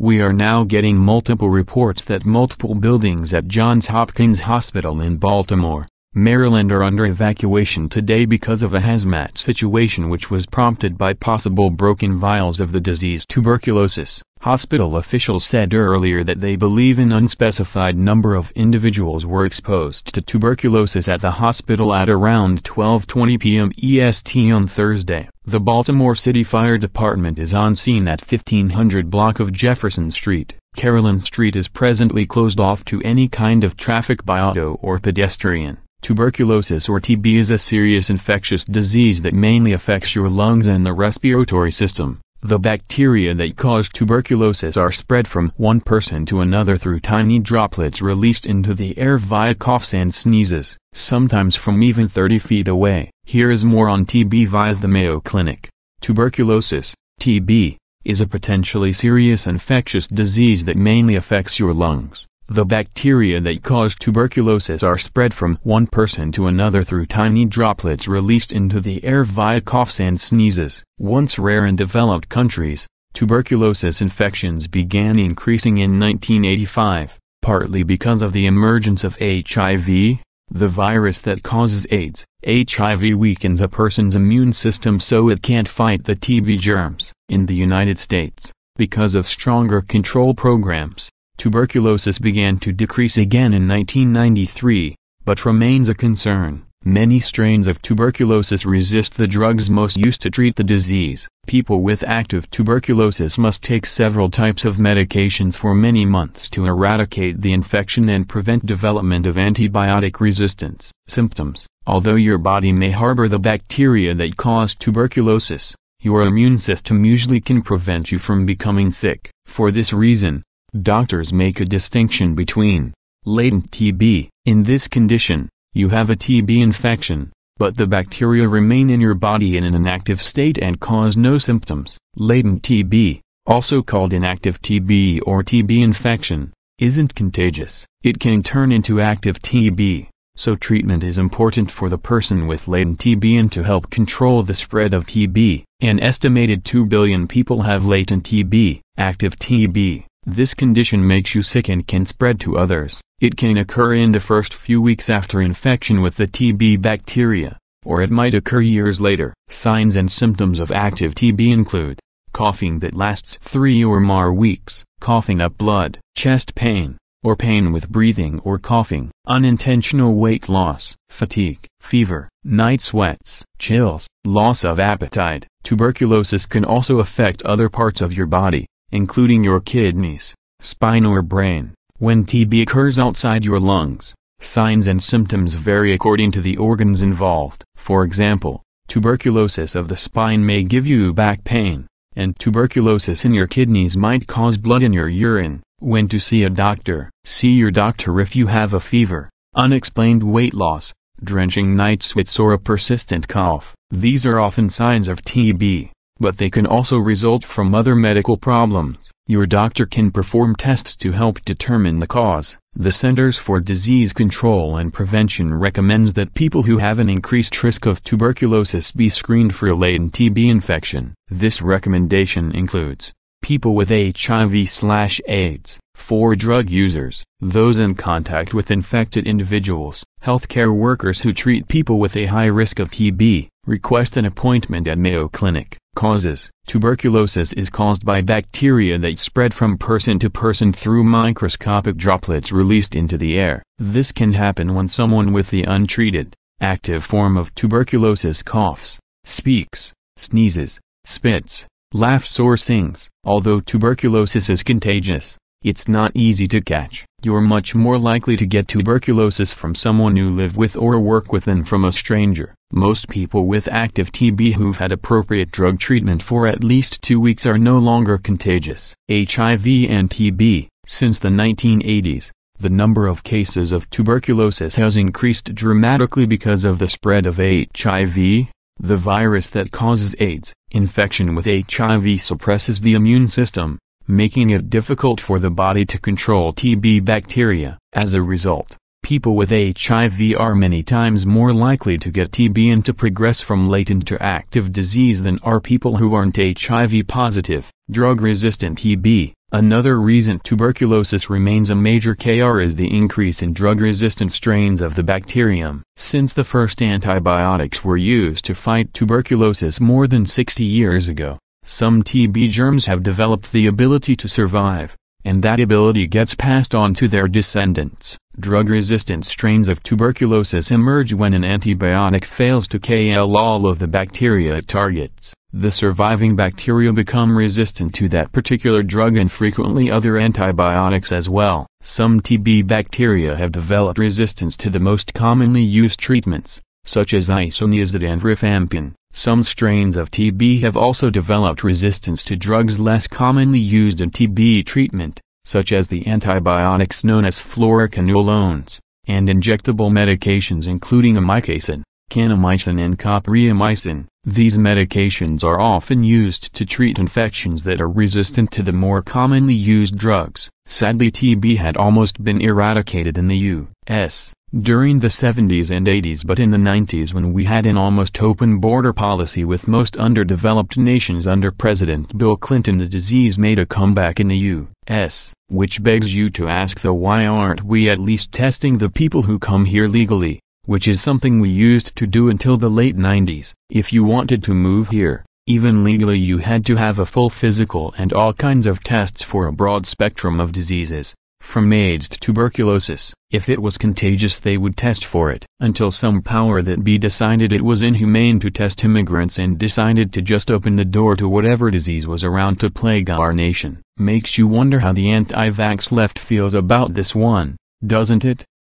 We are now getting multiple reports that multiple buildings at Johns Hopkins Hospital in Baltimore, Maryland are under evacuation today because of a hazmat situation which was prompted by possible broken vials of the disease tuberculosis. Hospital officials said earlier that they believe an unspecified number of individuals were exposed to tuberculosis at the hospital at around 12:20 p.m. EST on Thursday. The Baltimore City Fire Department is on scene at 1500 block of Jefferson Street. Caroline Street is presently closed off to any kind of traffic by auto or pedestrian. Tuberculosis or TB is a serious infectious disease that mainly affects your lungs and the respiratory system. The bacteria that cause tuberculosis are spread from one person to another through tiny droplets released into the air via coughs and sneezes, sometimes from even 30 feet away. Here is more on TB via the Mayo Clinic. Tuberculosis, TB, is a potentially serious infectious disease that mainly affects your lungs. The bacteria that cause tuberculosis are spread from one person to another through tiny droplets released into the air via coughs and sneezes. Once rare in developed countries, tuberculosis infections began increasing in 1985, partly because of the emergence of HIV, the virus that causes AIDS. HIV weakens a person's immune system so it can't fight the TB germs. In the United States, because of stronger control programs, tuberculosis began to decrease again in 1993, but remains a concern. Many strains of tuberculosis resist the drugs most used to treat the disease. People with active tuberculosis must take several types of medications for many months to eradicate the infection and prevent development of antibiotic resistance. Symptoms. Although your body may harbor the bacteria that cause tuberculosis, your immune system usually can prevent you from becoming sick. For this reason, doctors make a distinction between latent TB. In this condition, you have a TB infection, but the bacteria remain in your body in an inactive state and cause no symptoms. Latent TB, also called inactive TB or TB infection, isn't contagious. It can turn into active TB, so treatment is important for the person with latent TB and to help control the spread of TB. An estimated 2 billion people have latent TB. Active TB. This condition makes you sick and can spread to others. It can occur in the first few weeks after infection with the TB bacteria, or it might occur years later. Signs and symptoms of active TB include coughing that lasts 3 or more weeks, coughing up blood, chest pain, or pain with breathing or coughing, unintentional weight loss, fatigue, fever, night sweats, chills, loss of appetite. Tuberculosis can also affect other parts of your body, including your kidneys, spine or brain. When TB occurs outside your lungs, signs and symptoms vary according to the organs involved. For example, tuberculosis of the spine may give you back pain, and tuberculosis in your kidneys might cause blood in your urine. When to see a doctor. See your doctor if you have a fever, unexplained weight loss, drenching night sweats or a persistent cough. These are often signs of TB, but they can also result from other medical problems. Your doctor can perform tests to help determine the cause. The Centers for Disease Control and Prevention recommends that people who have an increased risk of tuberculosis be screened for latent TB infection. This recommendation includes people with HIV/AIDS, for drug users, those in contact with infected individuals, healthcare workers who treat people with a high risk of TB. Request an appointment at Mayo Clinic. Causes. Tuberculosis is caused by bacteria that spread from person to person through microscopic droplets released into the air. This can happen when someone with the untreated, active form of tuberculosis coughs, speaks, sneezes, spits, laughs or sings. Although tuberculosis is contagious, it's not easy to catch. You're much more likely to get tuberculosis from someone you live with or work with than from a stranger. Most people with active TB who've had appropriate drug treatment for at least 2 weeks are no longer contagious. HIV and TB. Since the 1980s, the number of cases of tuberculosis has increased dramatically because of the spread of HIV, the virus that causes AIDS. Infection with HIV suppresses the immune system, making it difficult for the body to control TB bacteria. As a result, people with HIV are many times more likely to get TB and to progress from latent to active disease than are people who aren't HIV positive. Drug-resistant TB. Another reason tuberculosis remains a major KR is the increase in drug-resistant strains of the bacterium. Since the first antibiotics were used to fight tuberculosis more than 60 years ago, some TB germs have developed the ability to survive, and that ability gets passed on to their descendants. Drug-resistant strains of tuberculosis emerge when an antibiotic fails to kill all of the bacteria it targets. The surviving bacteria become resistant to that particular drug and frequently other antibiotics as well. Some TB bacteria have developed resistance to the most commonly used treatments, such as isoniazid and rifampin. Some strains of TB have also developed resistance to drugs less commonly used in TB treatment, such as the antibiotics known as fluoroquinolones, and injectable medications including amikacin, kanamycin and capreomycin. These medications are often used to treat infections that are resistant to the more commonly used drugs. Sadly, TB had almost been eradicated in the U.S. during the 70s and 80s, but in the 90s, when we had an almost open border policy with most underdeveloped nations under President Bill Clinton, the disease made a comeback in the U.S. Which begs you to ask, though, why aren't we at least testing the people who come here legally, which is something we used to do until the late 90s. If you wanted to move here, even legally, you had to have a full physical and all kinds of tests for a broad spectrum of diseases, from AIDS to tuberculosis. If it was contagious, they would test for it. Until some power that be decided it was inhumane to test immigrants and decided to just open the door to whatever disease was around to plague our nation. Makes you wonder how the anti-vax left feels about this one, doesn't it?